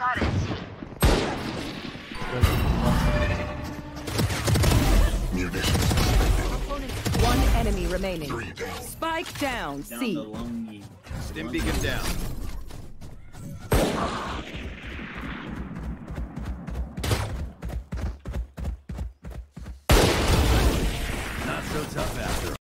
Got it, C. Munitions suspended. One enemy remaining. 3 down. Spike down, C. Stim beacon down. Not so tough after all.